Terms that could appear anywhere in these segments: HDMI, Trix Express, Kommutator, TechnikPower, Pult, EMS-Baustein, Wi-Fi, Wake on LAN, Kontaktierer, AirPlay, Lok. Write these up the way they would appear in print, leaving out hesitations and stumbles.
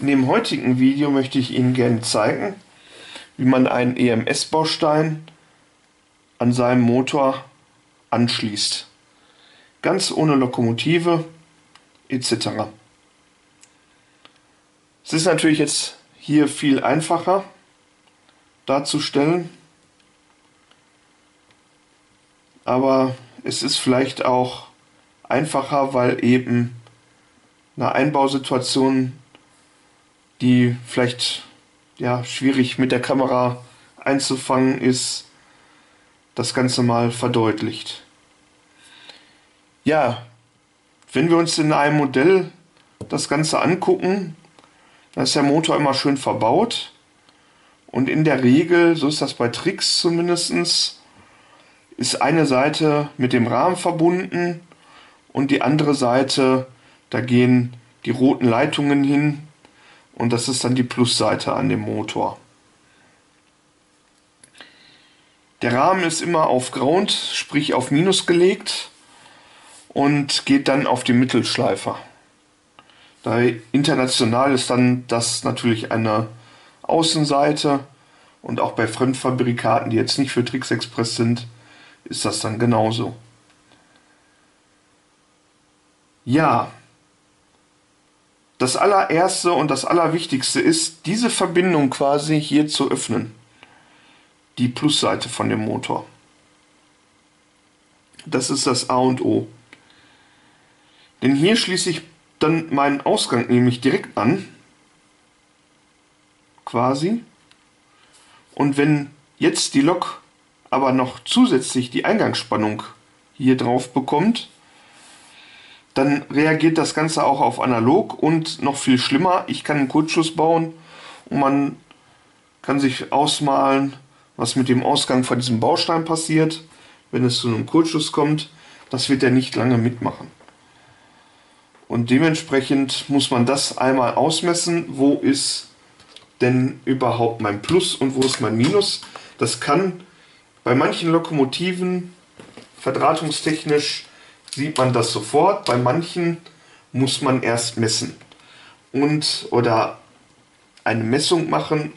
In dem heutigen Video möchte ich Ihnen gerne zeigen, wie man einen EMS-Baustein an seinem Motor anschließt. Ganz ohne Lokomotive etc. Es ist natürlich jetzt hier viel einfacher darzustellen, aber es ist vielleicht auch einfacher, weil eben eine Einbausituation, die vielleicht ja schwierig mit der Kamera einzufangen ist, das Ganze mal verdeutlicht. Ja, wenn wir uns in einem Modell das Ganze angucken, dann ist der Motor immer schön verbaut und in der Regel, so ist das bei Trix zumindest, ist eine Seite mit dem Rahmen verbunden und die andere Seite, da gehen die roten Leitungen hin und das ist dann die Plusseite an dem Motor. Der Rahmen ist immer auf Ground, sprich auf Minus gelegt und geht dann auf die Mittelschleifer. Da international ist dann das natürlich eine Außenseite und auch bei Fremdfabrikaten, die jetzt nicht für Trix Express sind, ist das dann genauso. Ja, das allererste und das allerwichtigste ist, diese Verbindung quasi hier zu öffnen. Die Plusseite von dem Motor. Das ist das A und O. Denn hier schließe ich dann meinen Ausgang nämlich direkt an. Quasi. Und wenn jetzt die Lok aber noch zusätzlich die Eingangsspannung hier drauf bekommt, dann reagiert das Ganze auch auf analog und noch viel schlimmer, ich kann einen Kurzschluss bauen und man kann sich ausmalen, was mit dem Ausgang von diesem Baustein passiert, wenn es zu einem Kurzschluss kommt. Das wird er nicht lange mitmachen. Und dementsprechend muss man das einmal ausmessen, wo ist denn überhaupt mein Plus und wo ist mein Minus. Das kann bei manchen Lokomotiven, verdrahtungstechnisch, sieht man das sofort. Bei manchen muss man erst messen oder eine Messung machen,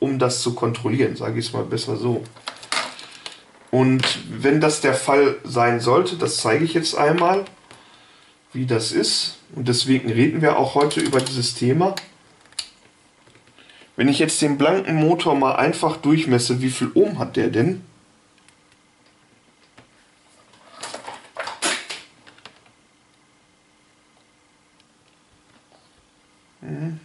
um das zu kontrollieren, sage ich es mal besser so. Und wenn das der Fall sein sollte, das zeige ich jetzt einmal, wie das ist. Und deswegen reden wir auch heute über dieses Thema. Wenn ich jetzt den blanken Motor mal einfach durchmesse, wie viel Ohm hat der denn?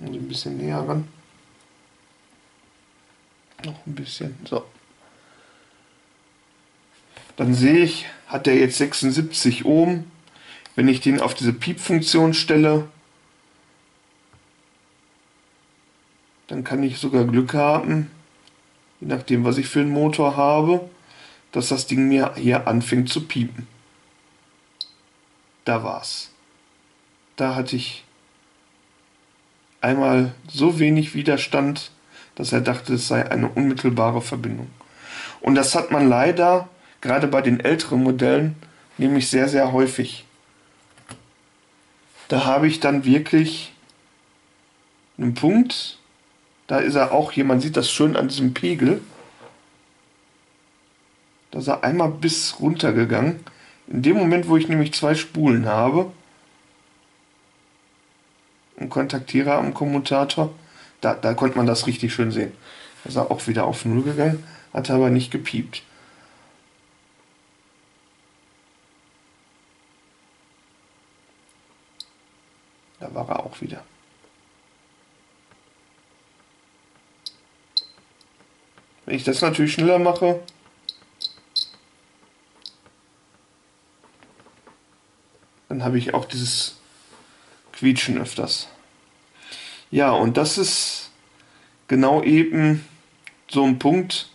Muss ein bisschen näher ran. Noch ein bisschen, so. Dann sehe ich, hat der jetzt 76 Ohm. Wenn ich den auf diese Piep-Funktion stelle, dann kann ich sogar Glück haben, je nachdem, was ich für einen Motor habe, dass das Ding mir hier anfängt zu piepen. Da war's. Da hatte ich einmal so wenig Widerstand, dass er dachte, es sei eine unmittelbare Verbindung. Und das hat man leider, gerade bei den älteren Modellen, nämlich sehr, sehr häufig. Da habe ich dann wirklich einen Punkt, da ist er auch hier, man sieht das schön an diesem Pegel, da ist er einmal bis runtergegangen. In dem Moment, wo ich nämlich zwei Spulen habe, einen Kontaktierer am Kommutator, da konnte man das richtig schön sehen. Da ist er auch wieder auf 0 gegangen, hat aber nicht gepiept. Da war er auch wieder. Wenn ich das natürlich schneller mache, dann habe ich auch dieses Quietschen öfters. Ja, und das ist genau eben so ein Punkt,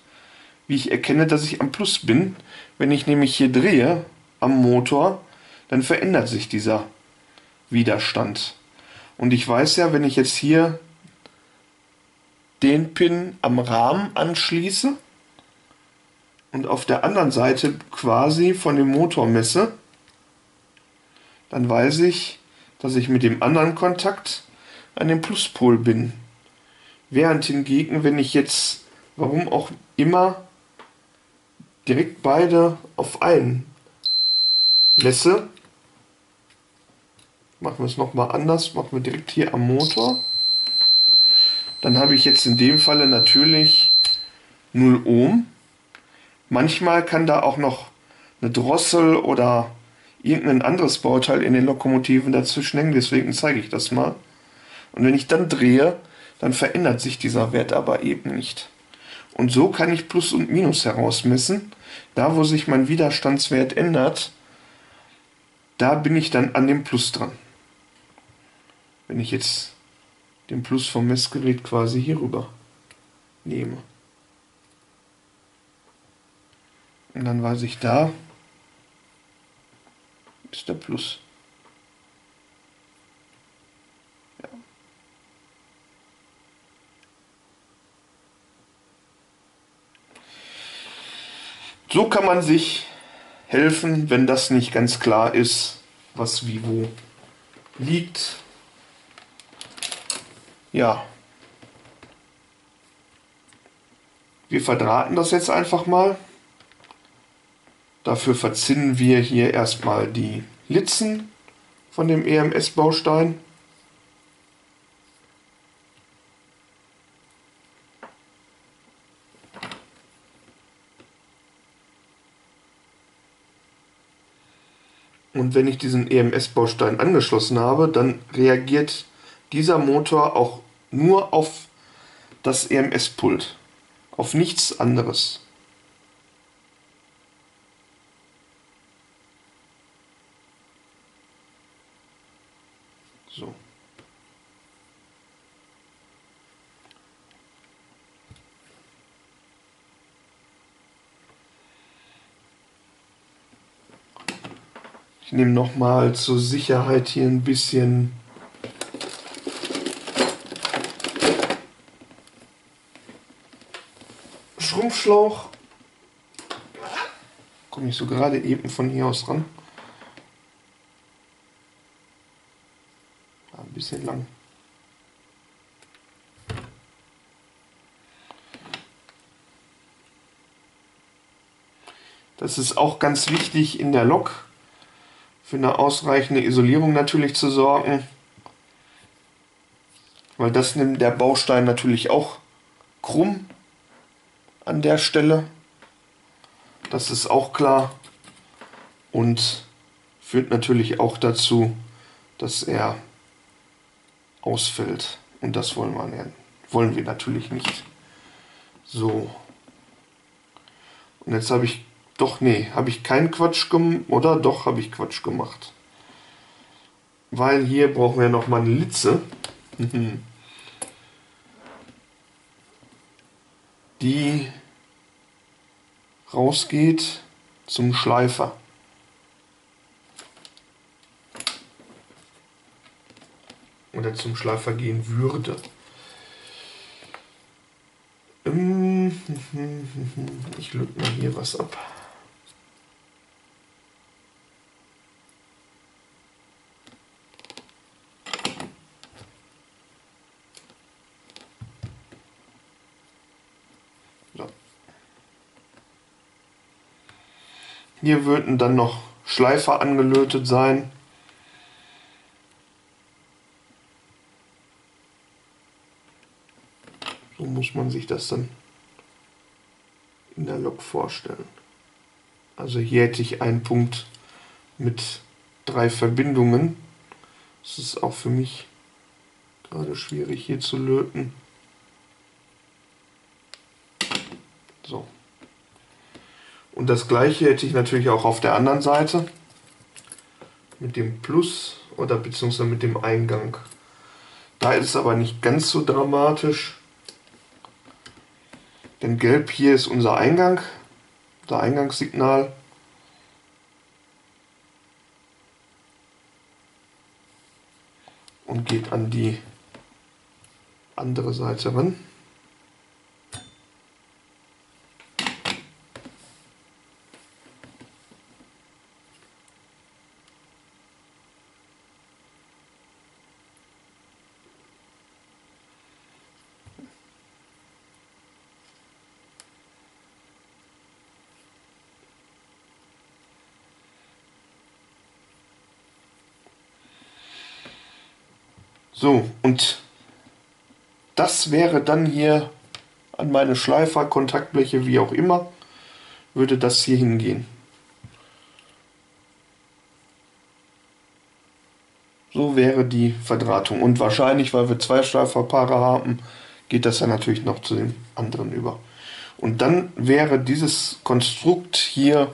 wie ich erkenne, dass ich am Plus bin. Wenn ich nämlich hier drehe am Motor, dann verändert sich dieser Widerstand. Und ich weiß ja, wenn ich jetzt hier den Pin am Rahmen anschließe und auf der anderen Seite quasi von dem Motor messe, dann weiß ich, dass ich mit dem anderen Kontakt an dem Pluspol bin. Während hingegen, wenn ich jetzt, warum auch immer, direkt beide auf einen lasse, machen wir es nochmal anders, machen wir direkt hier am Motor, dann habe ich jetzt in dem Falle natürlich 0 Ohm. Manchmal kann da auch noch eine Drossel oder irgendein anderes Bauteil in den Lokomotiven dazwischen hängen, deswegen zeige ich das mal. Und wenn ich dann drehe, dann verändert sich dieser Wert aber eben nicht. Und so kann ich Plus und Minus herausmessen. Da, wo sich mein Widerstandswert ändert, da bin ich dann an dem Plus dran. Wenn ich jetzt den Plus vom Messgerät quasi hier rüber nehme. Und dann weiß ich, da ist der Plus. Ja. So kann man sich helfen, wenn das nicht ganz klar ist, was wie wo liegt. Ja. Wir verdrahten das jetzt einfach mal. Dafür verzinnen wir hier erstmal die Litzen von dem EMS-Baustein. Und wenn ich diesen EMS-Baustein angeschlossen habe, dann reagiert dieser Motor auch nur auf das EMS-Pult, auf nichts anderes. So. Ich nehme nochmal zur Sicherheit hier ein bisschen Schrumpfschlauch. Komme ich so gerade eben von hier aus ran. Ein bisschen lang. Das ist auch ganz wichtig in der Lok, für eine ausreichende Isolierung natürlich zu sorgen, weil das nimmt der Baustein natürlich auch krumm an der Stelle. Das ist auch klar und führt natürlich auch dazu, dass er ausfällt. Und das wollen wir natürlich nicht. So. Und jetzt habe ich, doch, nee, habe ich keinen Quatsch gemacht, oder? Doch, habe ich Quatsch gemacht. Weil hier brauchen wir nochmal eine Litze. Die rausgeht zum Schleifer. Oder zum Schleifer gehen würde. Ich löte mal hier was ab. So. Hier würden dann noch Schleifer angelötet sein. Muss man sich das dann in der Lok vorstellen. Also hier hätte ich einen Punkt mit 3 Verbindungen. Das ist auch für mich gerade schwierig hier zu löten. So. Und das gleiche hätte ich natürlich auch auf der anderen Seite mit dem Plus oder beziehungsweise mit dem Eingang. Da ist es aber nicht ganz so dramatisch. Denn gelb hier ist unser Eingang, unser Eingangssignal. Und geht an die andere Seite ran. So, und das wäre dann hier an meine Schleifer, Kontaktbleche, wie auch immer, würde das hier hingehen. So wäre die Verdrahtung. Und wahrscheinlich, weil wir zwei Schleiferpaare haben, geht das dann natürlich noch zu den anderen über. Und dann wäre dieses Konstrukt hier,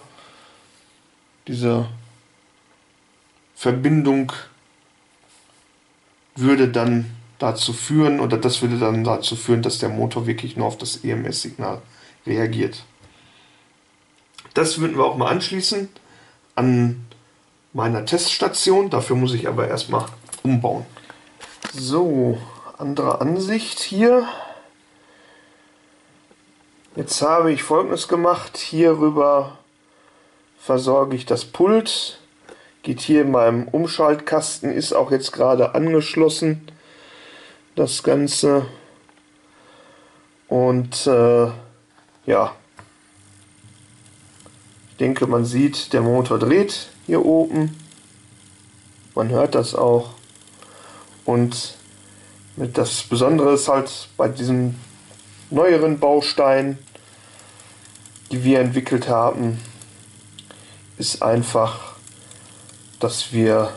diese Verbindung, würde dann dazu führen, oder das würde dann dazu führen, dass der Motor wirklich nur auf das EMS-Signal reagiert. Das würden wir auch mal anschließen an meiner Teststation. Dafür muss ich aber erstmal umbauen. So, andere Ansicht hier. Jetzt habe ich Folgendes gemacht. Hierüber versorge ich das Pult. Geht hier in meinem Umschaltkasten, ist auch jetzt gerade angeschlossen, das Ganze. Und ja, ich denke, man sieht, der Motor dreht hier oben. Man hört das auch. Und mit das Besondere ist halt bei diesen neueren Bausteinen, die wir entwickelt haben, ist einfach, dass wir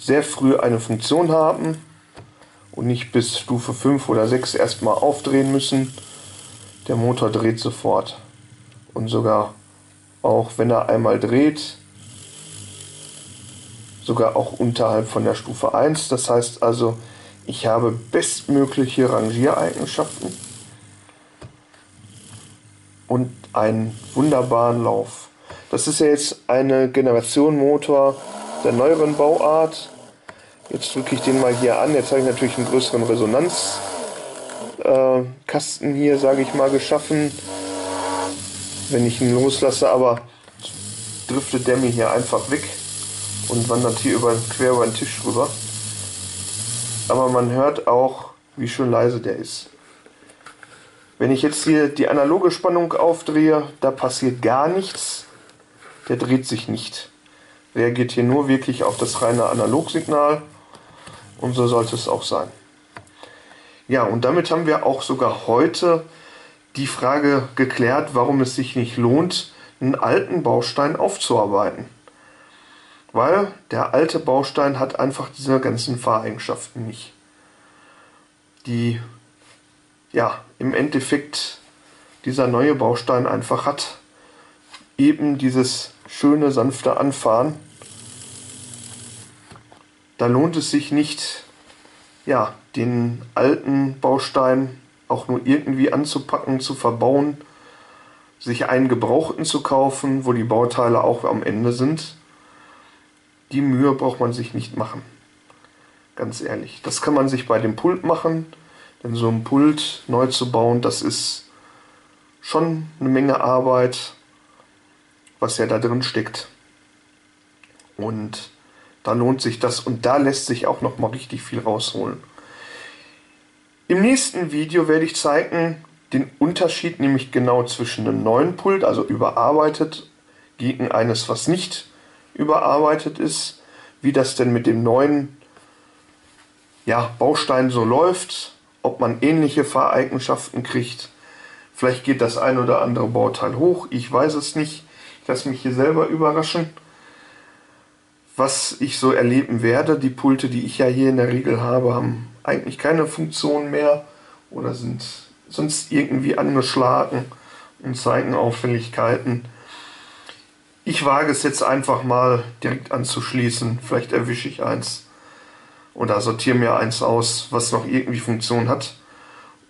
sehr früh eine Funktion haben und nicht bis Stufe 5 oder 6 erstmal aufdrehen müssen. Der Motor dreht sofort. Und sogar auch wenn er einmal dreht, sogar auch unterhalb von der Stufe 1. Das heißt also, ich habe bestmögliche Rangiereigenschaften und einen wunderbaren Lauf. Das ist ja jetzt eine Generation Motor der neueren Bauart. Jetzt drücke ich den mal hier an. Jetzt habe ich natürlich einen größeren Resonanzkasten hier, sage ich mal, geschaffen. Wenn ich ihn loslasse, aber driftet der mir hier einfach weg und wandert hier quer über den Tisch rüber. Aber man hört auch, wie schön leise der ist. Wenn ich jetzt hier die analoge Spannung aufdrehe, da passiert gar nichts. Der dreht sich nicht. Reagiert hier nur wirklich auf das reine Analogsignal. Und so sollte es auch sein. Ja, und damit haben wir auch sogar heute die Frage geklärt, warum es sich nicht lohnt, einen alten Baustein aufzuarbeiten. Weil der alte Baustein hat einfach diese ganzen Fahreigenschaften nicht. Die, ja, im Endeffekt dieser neue Baustein einfach hat. Eben dieses schöne, sanfte Anfahren. Da lohnt es sich nicht, ja, den alten Baustein auch nur irgendwie anzupacken, zu verbauen, sich einen gebrauchten zu kaufen, wo die Bauteile auch am Ende sind. Die Mühe braucht man sich nicht machen. Ganz ehrlich. Das kann man sich bei dem Pult machen. Denn so ein Pult neu zu bauen, das ist schon eine Menge Arbeit, was ja da drin steckt. Und da lohnt sich das und da lässt sich auch noch mal richtig viel rausholen. Im nächsten Video werde ich zeigen, den Unterschied nämlich genau zwischen einem neuen Pult, also überarbeitet, gegen eines, was nicht überarbeitet ist, wie das denn mit dem neuen, ja, Baustein so läuft, ob man ähnliche Fahreigenschaften kriegt. Vielleicht geht das ein oder andere Bauteil hoch, ich weiß es nicht. Ich lasse mich hier selber überraschen, was ich so erleben werde. Die Pulte, die ich ja hier in der Regel habe, haben eigentlich keine Funktion mehr oder sind sonst irgendwie angeschlagen und zeigen Auffälligkeiten. Ich wage es jetzt einfach mal direkt anzuschließen. Vielleicht erwische ich eins oder sortiere mir eins aus, was noch irgendwie Funktion hat.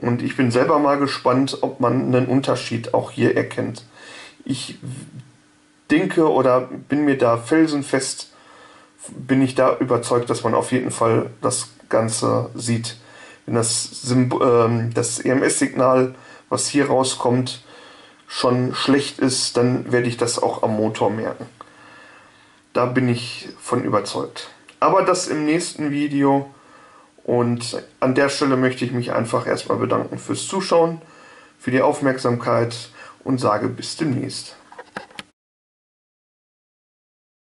Und ich bin selber mal gespannt, ob man einen Unterschied auch hier erkennt. Ich denke oder bin mir da felsenfest, bin ich da überzeugt, dass man auf jeden Fall das Ganze sieht. Wenn das EMS-Signal, was hier rauskommt, schon schlecht ist, dann werde ich das auch am Motor merken. Da bin ich von überzeugt. Aber das im nächsten Video. Und an der Stelle möchte ich mich einfach erstmal bedanken fürs Zuschauen, für die Aufmerksamkeit und sage bis demnächst.